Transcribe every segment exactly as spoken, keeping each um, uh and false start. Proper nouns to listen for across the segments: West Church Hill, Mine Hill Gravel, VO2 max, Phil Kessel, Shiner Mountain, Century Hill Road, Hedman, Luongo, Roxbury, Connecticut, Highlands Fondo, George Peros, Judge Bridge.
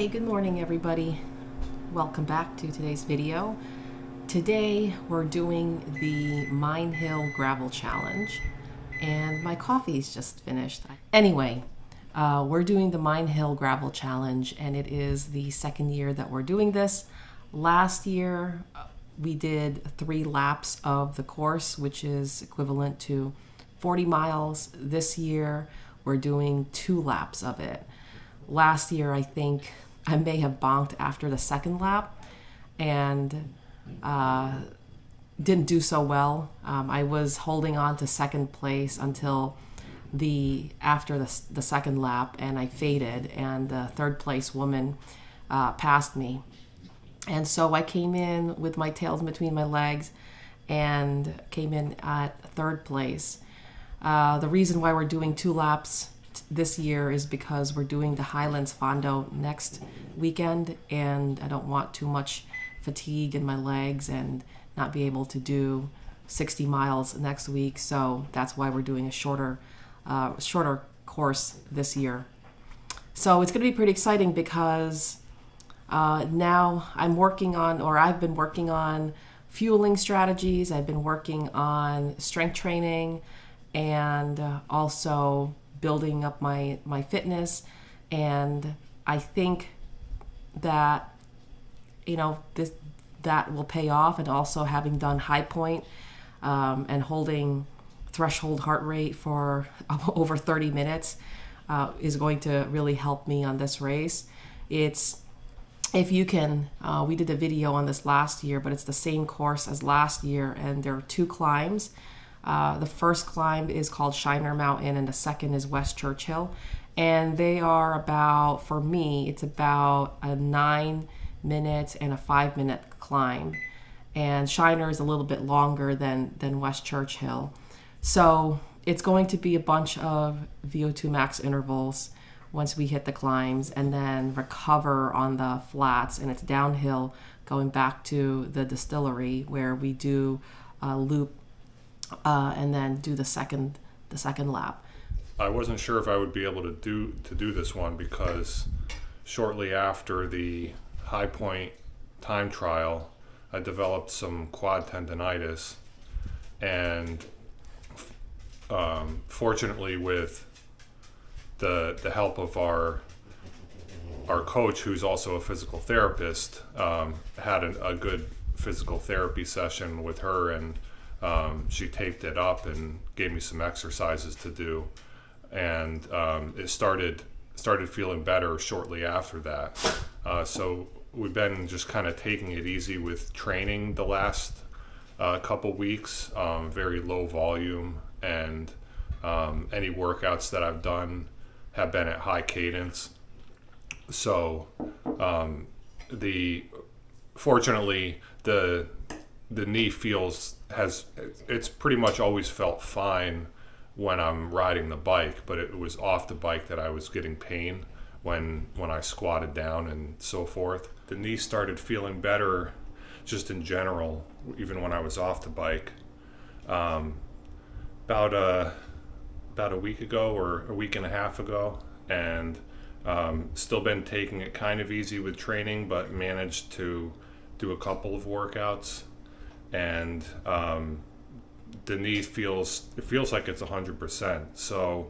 Hey, good morning everybody. Welcome back to today's video. Today we're doing the Mine Hill Gravel Challenge and my coffee's just finished. Anyway, uh, we're doing the Mine Hill Gravel Challenge and it is the second year that we're doing this. Last year we did three laps of the course, which is equivalent to forty miles. This year we're doing two laps of it. Last year, I think I may have bonked after the second lap and uh, didn't do so well. Um, I was holding on to second place until the after the, the second lap, and I faded, and the third place woman uh, passed me. And so I came in with my tails between my legs and came in at third place. Uh, the reason why we're doing two laps this year is because we're doing the Highlands Fondo next weekend, and I don't want too much fatigue in my legs and not be able to do sixty miles next week. So that's why we're doing a shorter, uh, shorter course this year. So it's going to be pretty exciting because uh, now I'm working on, or I've been working on fueling strategies. I've been working on strength training and uh, also building up my, my fitness. And I think that, you know, this, that will pay off. And also having done high point um, and holding threshold heart rate for over thirty minutes uh, is going to really help me on this race. It's, if you can, uh, we did a video on this last year, but it's the same course as last year. And there are two climbs. Uh, the first climb is called Shiner Mountain and the second is West Church Hill, and they are about, for me, it's about a nine minute and a five minute climb, and Shiner is a little bit longer than than West Church Hill. So it's going to be a bunch of V O two max intervals once we hit the climbs, and then recover on the flats, and it's downhill going back to the distillery where we do a loop Uh, and then do the second the second lap. I wasn't sure if I would be able to do to do this one because shortly after the high point time trial, I developed some quad tendonitis, and um, fortunately, with the the help of our our coach, who's also a physical therapist, um, had an, a good physical therapy session with her, and Um, she taped it up and gave me some exercises to do, and um, it started started feeling better shortly after that. Uh, so we've been just kind of taking it easy with training the last uh, couple weeks, um, very low volume, and um, any workouts that I've done have been at high cadence. So um, the fortunately the the knee feels has it's pretty much always felt fine when I'm riding the bike, but it was off the bike that I was getting pain when when I squatted down and so forth. The knee started feeling better just in general, even when I was off the bike. Um, about a about a week ago or a week and a half ago, and um, still been taking it kind of easy with training, but managed to do a couple of workouts. And um, the knee feels, it feels like it's one hundred percent. So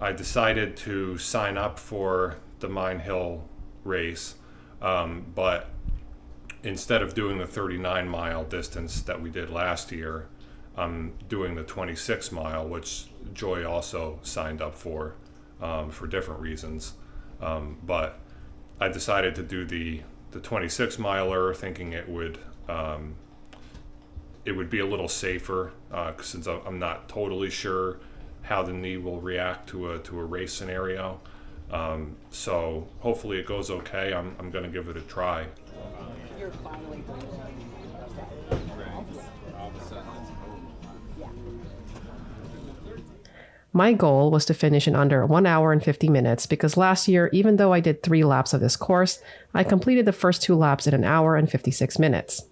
I decided to sign up for the Mine Hill race, um, but instead of doing the thirty-nine mile distance that we did last year, I'm doing the twenty-six mile, which Joy also signed up for, um, for different reasons. Um, but I decided to do the, the twenty-six miler thinking it would, um, it would be a little safer, uh, since I'm not totally sure how the knee will react to a to a race scenario. Um, so hopefully it goes okay. I'm I'm gonna give it a try. You're finally done. My goal was to finish in under one hour and fifty minutes because last year, even though I did three laps of this course, I completed the first two laps in an hour and fifty-six minutes.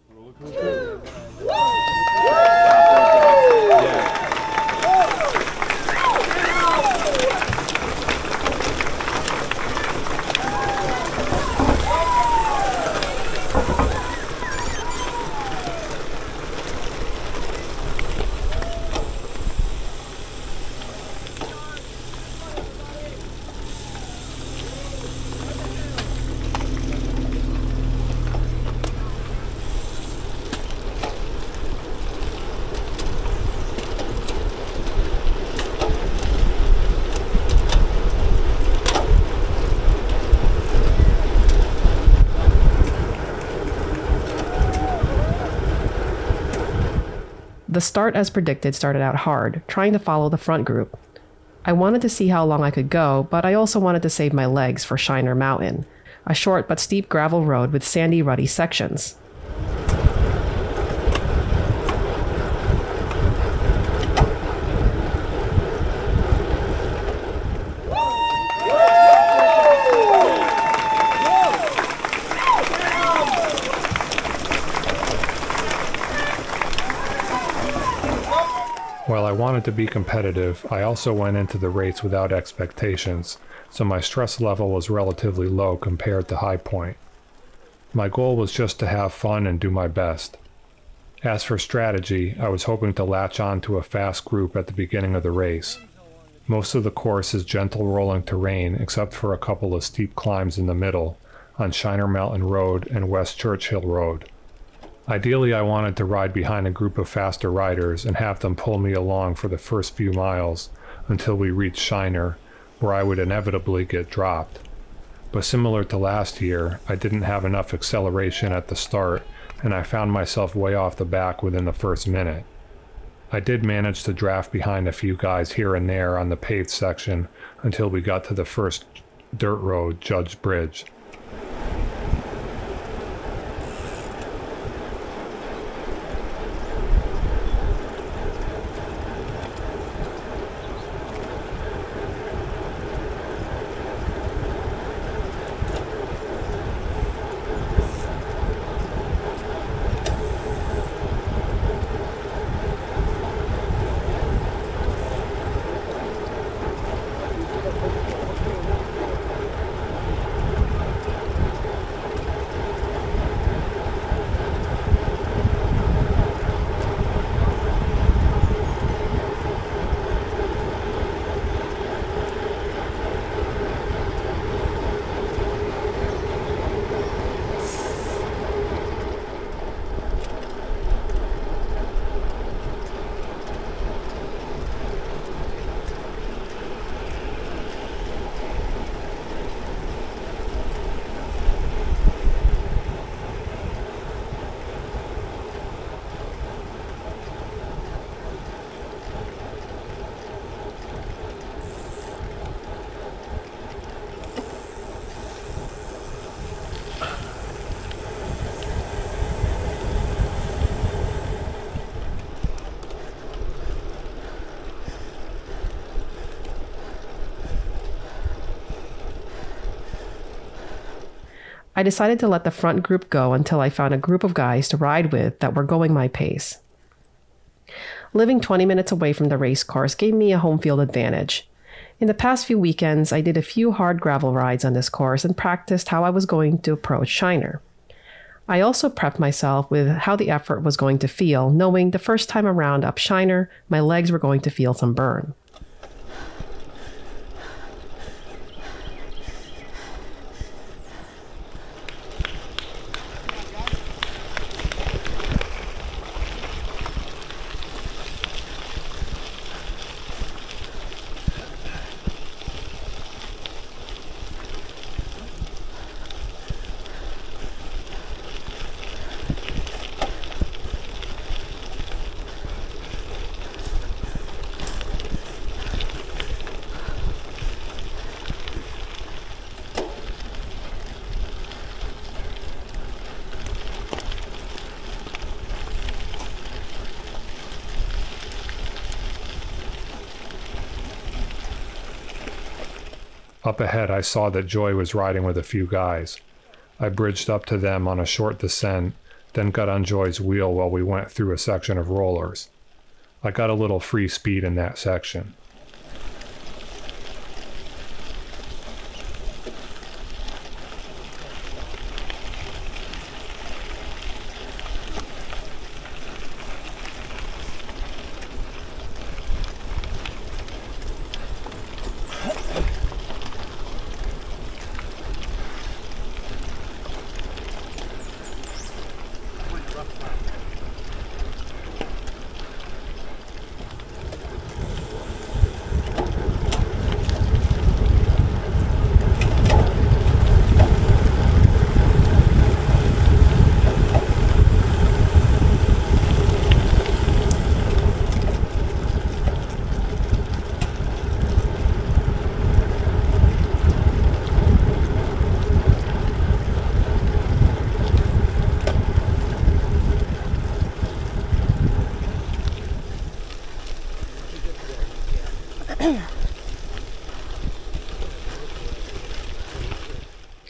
The start, as predicted, started out hard, trying to follow the front group. I wanted to see how long I could go, but I also wanted to save my legs for Shiner Mountain, a short but steep gravel road with sandy, rutty sections. While I wanted to be competitive, I also went into the race without expectations, so my stress level was relatively low compared to High Point. My goal was just to have fun and do my best. As for strategy, I was hoping to latch on to a fast group at the beginning of the race. Most of the course is gentle rolling terrain except for a couple of steep climbs in the middle, on Shiner Mountain Road and West Church Hill Road. Ideally, I wanted to ride behind a group of faster riders and have them pull me along for the first few miles until we reached Shiner, where I would inevitably get dropped. But similar to last year, I didn't have enough acceleration at the start, and I found myself way off the back within the first minute. I did manage to draft behind a few guys here and there on the paved section until we got to the first dirt road, Judge Bridge. I decided to let the front group go until I found a group of guys to ride with that were going my pace. Living twenty minutes away from the race course gave me a home field advantage. In the past few weekends, I did a few hard gravel rides on this course and practiced how I was going to approach Shiner. I also prepped myself with how the effort was going to feel, knowing the first time around up Shiner, my legs were going to feel some burn. Up ahead, I saw that Joy was riding with a few guys. I bridged up to them on a short descent, then got on Joy's wheel while we went through a section of rollers. I got a little free speed in that section.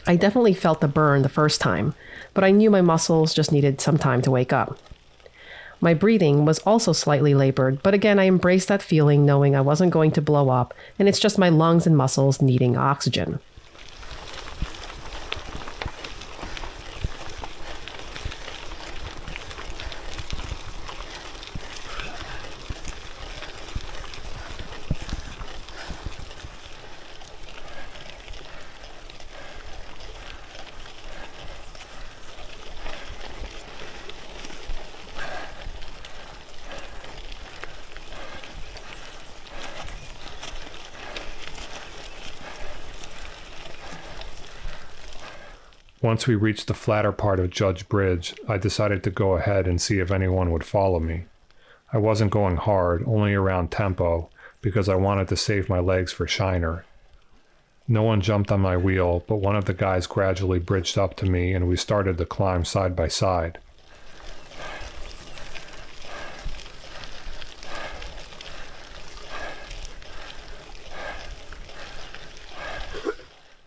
I definitely felt the burn the first time, but I knew my muscles just needed some time to wake up. My breathing was also slightly labored, but again I embraced that feeling knowing I wasn't going to blow up, and it's just my lungs and muscles needing oxygen. Once we reached the flatter part of Judge Bridge, I decided to go ahead and see if anyone would follow me. I wasn't going hard, only around tempo, because I wanted to save my legs for Shiner. No one jumped on my wheel, but one of the guys gradually bridged up to me and we started to climb side by side.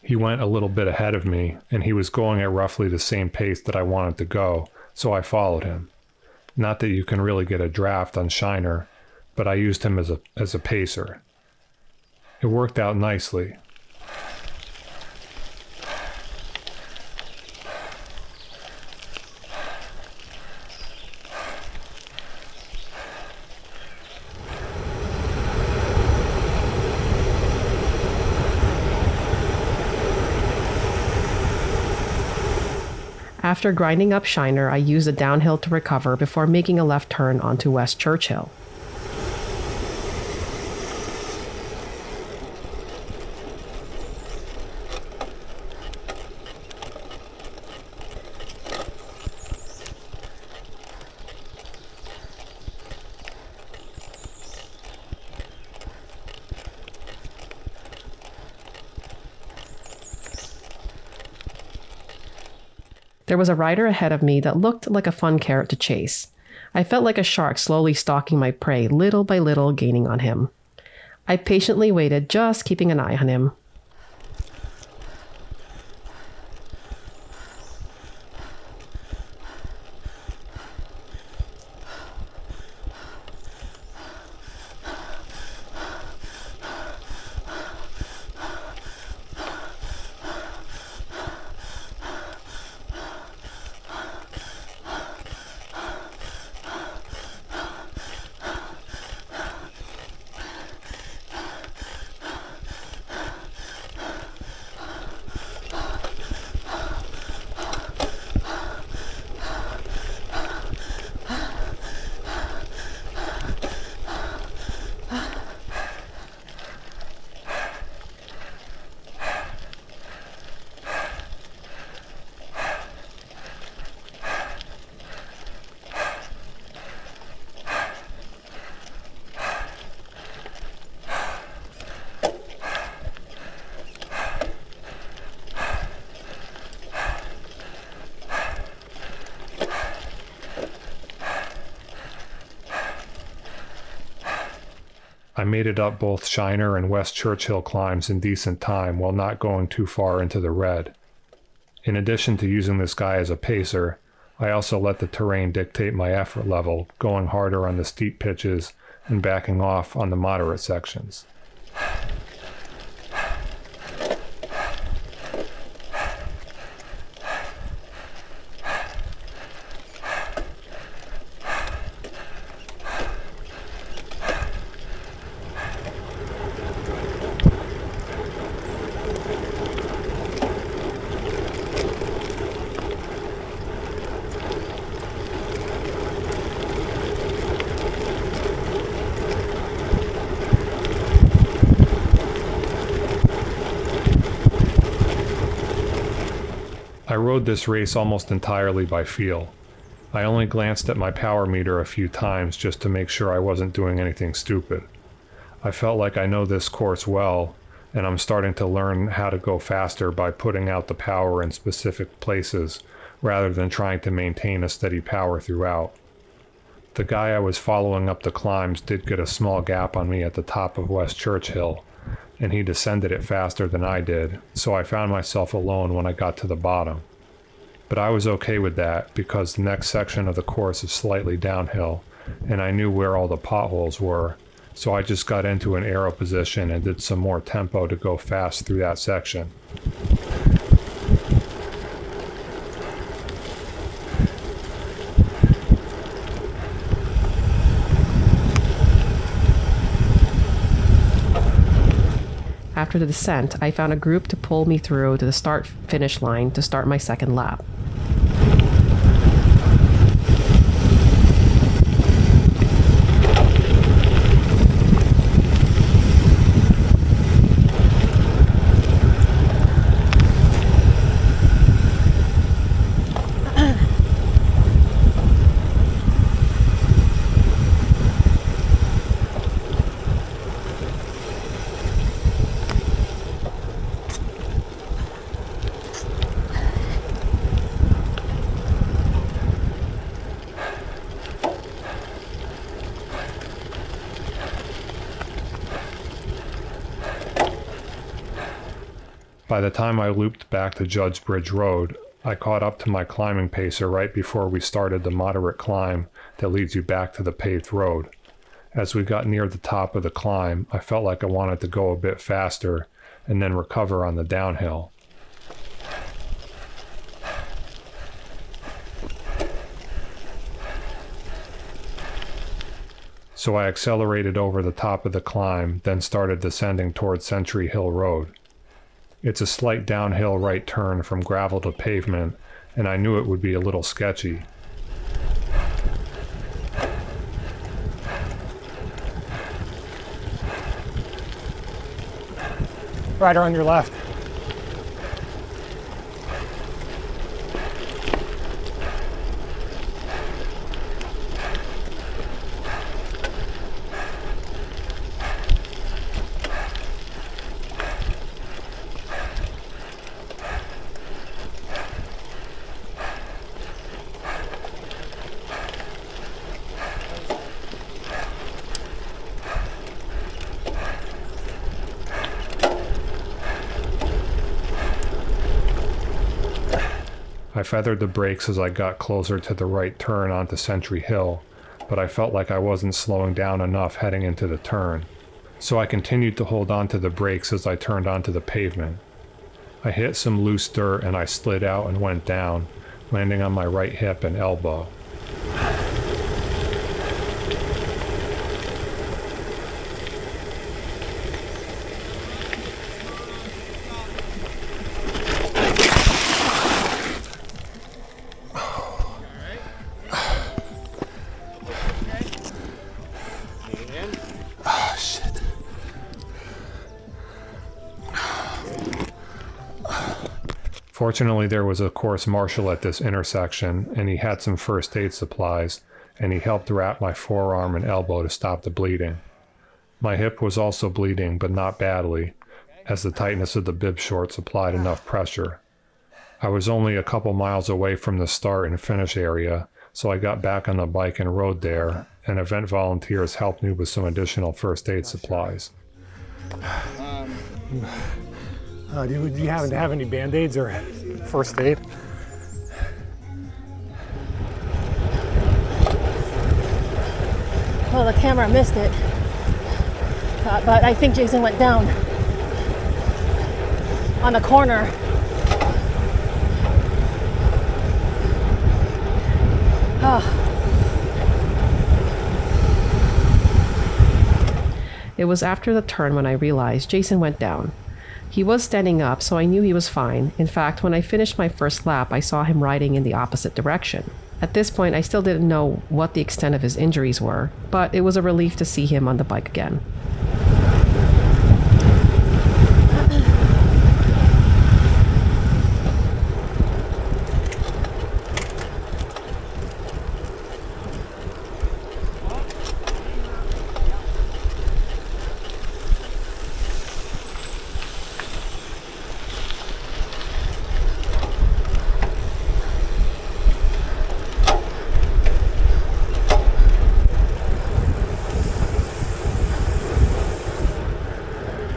He went a little bit ahead of me, and he was going at roughly the same pace that I wanted to go, so I followed him. Not that you can really get a draft on Shiner, but I used him as a, as a pacer. It worked out nicely. After grinding up Shiner, I used a downhill to recover before making a left turn onto West Church Hill. There was a rider ahead of me that looked like a fun carrot to chase. I felt like a shark slowly stalking my prey, little by little gaining on him. I patiently waited, just keeping an eye on him. I made it up both Shiner and West Churchill climbs in decent time while not going too far into the red. In addition to using this guy as a pacer, I also let the terrain dictate my effort level, going harder on the steep pitches and backing off on the moderate sections. I rode this race almost entirely by feel. I only glanced at my power meter a few times just to make sure I wasn't doing anything stupid. I felt like I know this course well, and I'm starting to learn how to go faster by putting out the power in specific places rather than trying to maintain a steady power throughout. The guy I was following up the climbs did get a small gap on me at the top of West Church Hill, and he descended it faster than I did, so I found myself alone when I got to the bottom. But I was okay with that because the next section of the course is slightly downhill, and I knew where all the potholes were, so I just got into an arrow position and did some more tempo to go fast through that section. After the descent, I found a group to pull me through to the start-finish line to start my second lap. By the time I looped back to Judge Bridge Road, I caught up to my climbing pacer right before we started the moderate climb that leads you back to the paved road. As we got near the top of the climb, I felt like I wanted to go a bit faster and then recover on the downhill. So I accelerated over the top of the climb, then started descending towards Century Hill Road. It's a slight downhill right turn from gravel to pavement, and I knew it would be a little sketchy. Rider on your left. I feathered the brakes as I got closer to the right turn onto Century Hill, but I felt like I wasn't slowing down enough heading into the turn. So I continued to hold onto the brakes as I turned onto the pavement. I hit some loose dirt and I slid out and went down, landing on my right hip and elbow. Fortunately, there was a course marshal at this intersection, and he had some first aid supplies, and he helped wrap my forearm and elbow to stop the bleeding. My hip was also bleeding, but not badly, as the tightness of the bib shorts applied enough pressure. I was only a couple miles away from the start and finish area, so I got back on the bike and rode there, and event volunteers helped me with some additional first aid supplies. Um. Uh, do, you, do you happen to have any Band-Aids or first aid? Well, the camera missed it, uh, but I think Jason went down on the corner. Oh. It was after the turn when I realized Jason went down. He was standing up, so I knew he was fine. In fact, when I finished my first lap, I saw him riding in the opposite direction. At this point, I still didn't know what the extent of his injuries were, but it was a relief to see him on the bike again.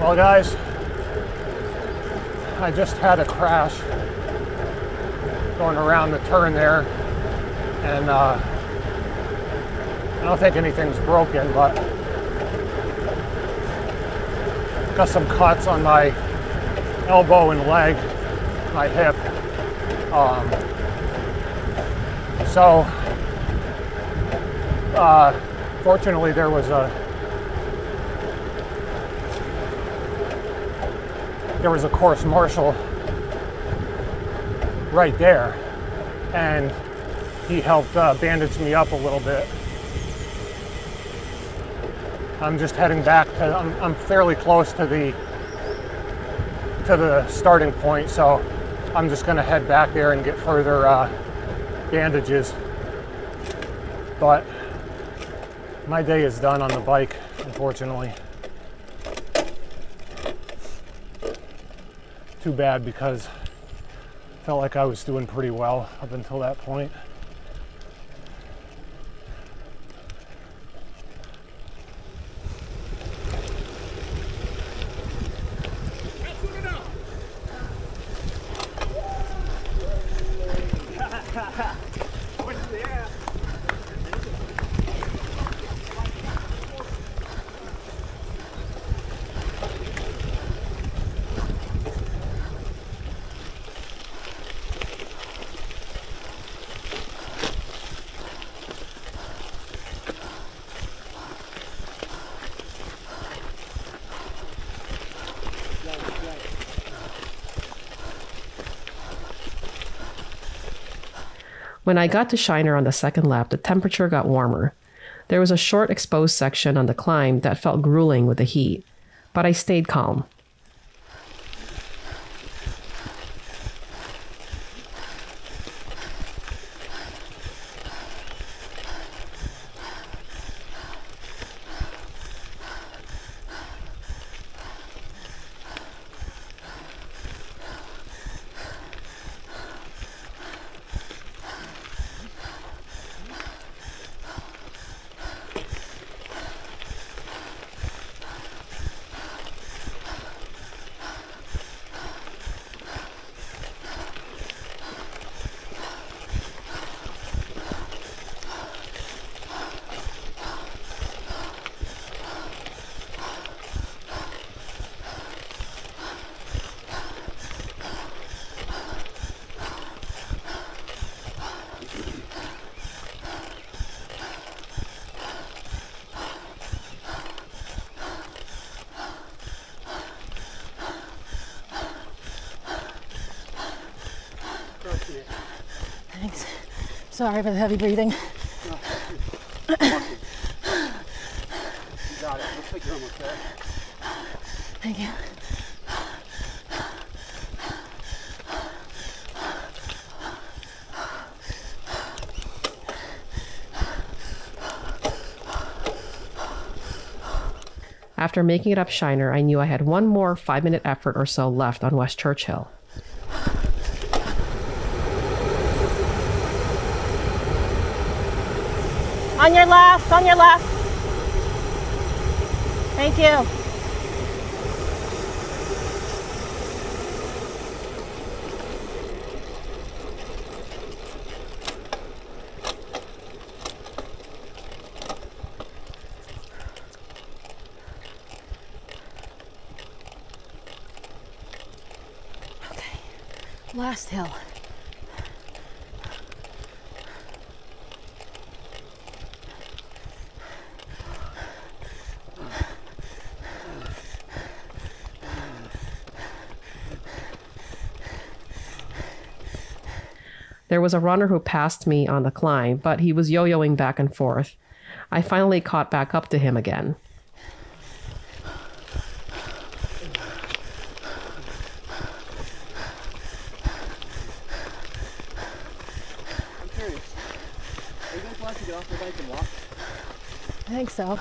Well, guys, I just had a crash going around the turn there, and uh, I don't think anything's broken, but got some cuts on my elbow and leg, my hip. Um, so, uh, fortunately, there was a there was a course marshal right there, and he helped uh, bandage me up a little bit. I'm just heading back to, I'm, I'm fairly close to the to the starting point, so I'm just gonna head back there and get further uh, bandages. But my day is done on the bike, unfortunately. Too bad, because I felt like I was doing pretty well up until that point. When I got to Shiner on the second lap, the temperature got warmer. There was a short exposed section on the climb that felt grueling with the heat, but I stayed calm. Thanks. Sorry for the heavy breathing. No, you got it. Looks like you're almost there. Thank you. After making it up Shiner, I knew I had one more five-minute effort or so left on West Church Hill. On your left, on your left. Thank you. Okay, last hill. There was a runner who passed me on the climb, but he was yo-yoing back and forth. I finally caught back up to him again. I'm curious. Are you guys allowed to get off the bike and walk? I think so.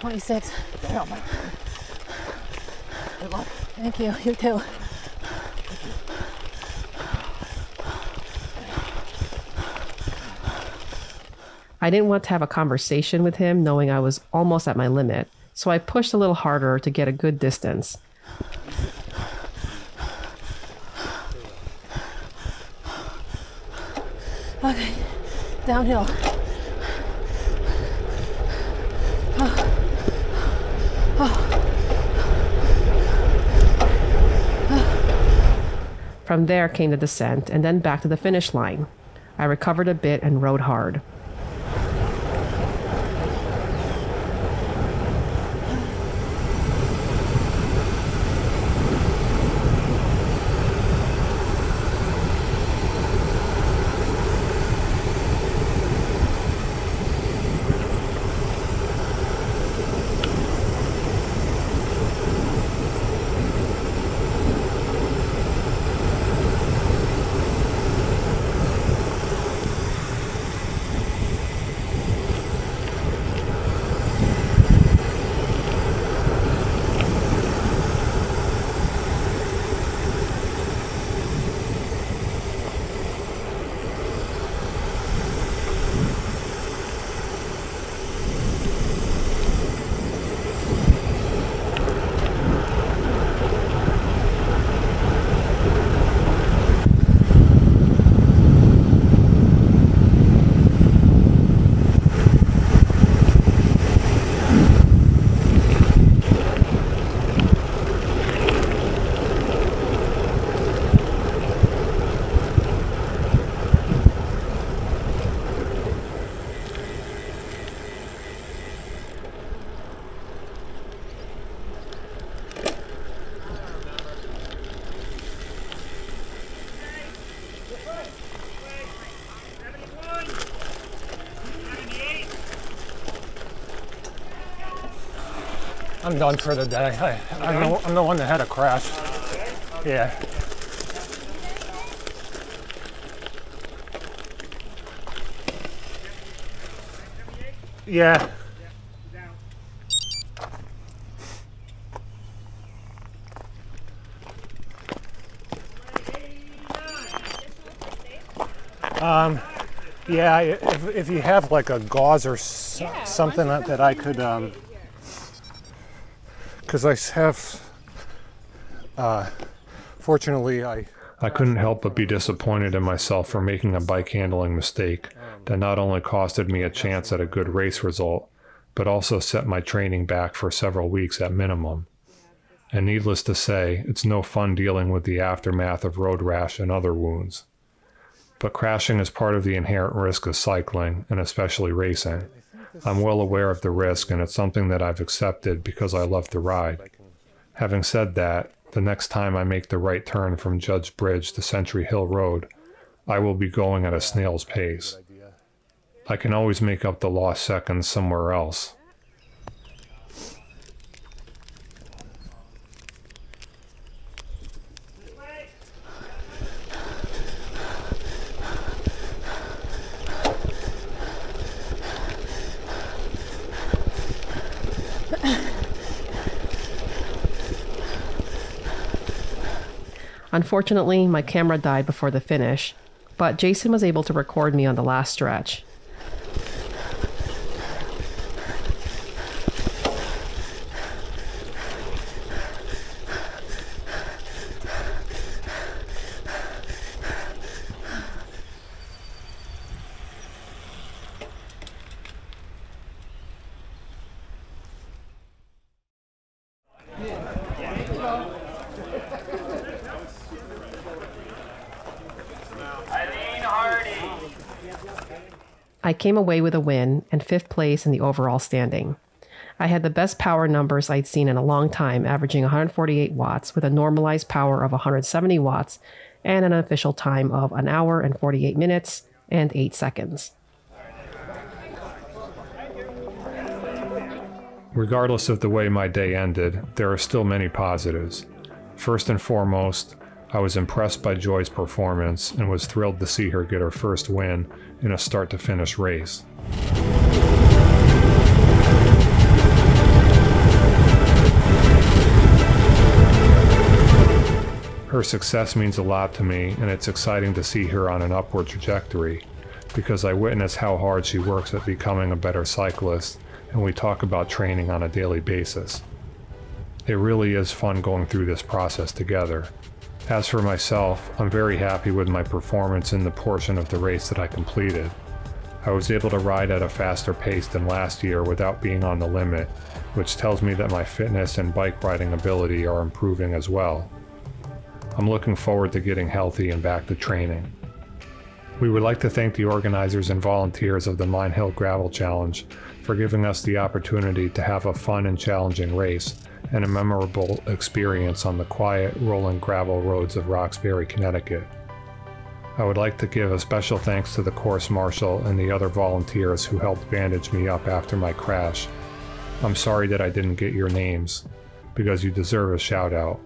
twenty-six. Oh my God. Good luck. Thank you. You too. I didn't want to have a conversation with him knowing I was almost at my limit, so I pushed a little harder to get a good distance. Okay, downhill. Oh. Oh. Oh. From there came the descent and then back to the finish line. I recovered a bit and rode hard. I'm done for the day. I, I'm, the, I'm the one that had a crash. Yeah. Yeah. Um, yeah, if, if you have like a gauze or so, yeah, something that, that I could... Um, Because I have, uh, fortunately, I... I couldn't help but be disappointed in myself for making a bike handling mistake that not only costed me a chance at a good race result, but also set my training back for several weeks at minimum. And needless to say, it's no fun dealing with the aftermath of road rash and other wounds. But crashing is part of the inherent risk of cycling, and especially racing. I'm well aware of the risk, and it's something that I've accepted because I love to ride. Having said that, the next time I make the right turn from Judge Bridge to Century Hill Road, I will be going at a snail's pace. I can always make up the lost seconds somewhere else. Unfortunately, my camera died before the finish, but Jason was able to record me on the last stretch. I came away with a win and fifth place in the overall standing. I had the best power numbers I'd seen in a long time, averaging one hundred forty-eight watts with a normalized power of one hundred seventy watts and an official time of an hour and forty-eight minutes and eight seconds. Regardless of the way my day ended, there are still many positives. First and foremost, I was impressed by Joy's performance and was thrilled to see her get her first win in a start-to-finish race. Her success means a lot to me, and it's exciting to see her on an upward trajectory because I witness how hard she works at becoming a better cyclist, and we talk about training on a daily basis. It really is fun going through this process together. As for myself, I'm very happy with my performance in the portion of the race that I completed. I was able to ride at a faster pace than last year without being on the limit, which tells me that my fitness and bike riding ability are improving as well. I'm looking forward to getting healthy and back to training. We would like to thank the organizers and volunteers of the Mine Hill Gravel Challenge for giving us the opportunity to have a fun and challenging race and a memorable experience on the quiet, rolling gravel roads of Roxbury, Connecticut. I would like to give a special thanks to the course marshal and the other volunteers who helped bandage me up after my crash. I'm sorry that I didn't get your names, because you deserve a shout out.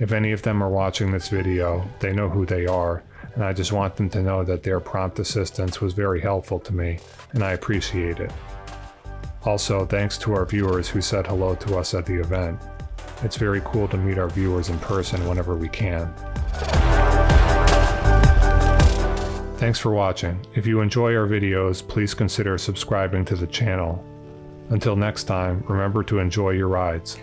If any of them are watching this video, they know who they are, and I just want them to know that their prompt assistance was very helpful to me, and I appreciate it. Also, thanks to our viewers who said hello to us at the event. It's very cool to meet our viewers in person whenever we can. Thanks for watching. If you enjoy our videos, please consider subscribing to the channel. Until next time, remember to enjoy your rides.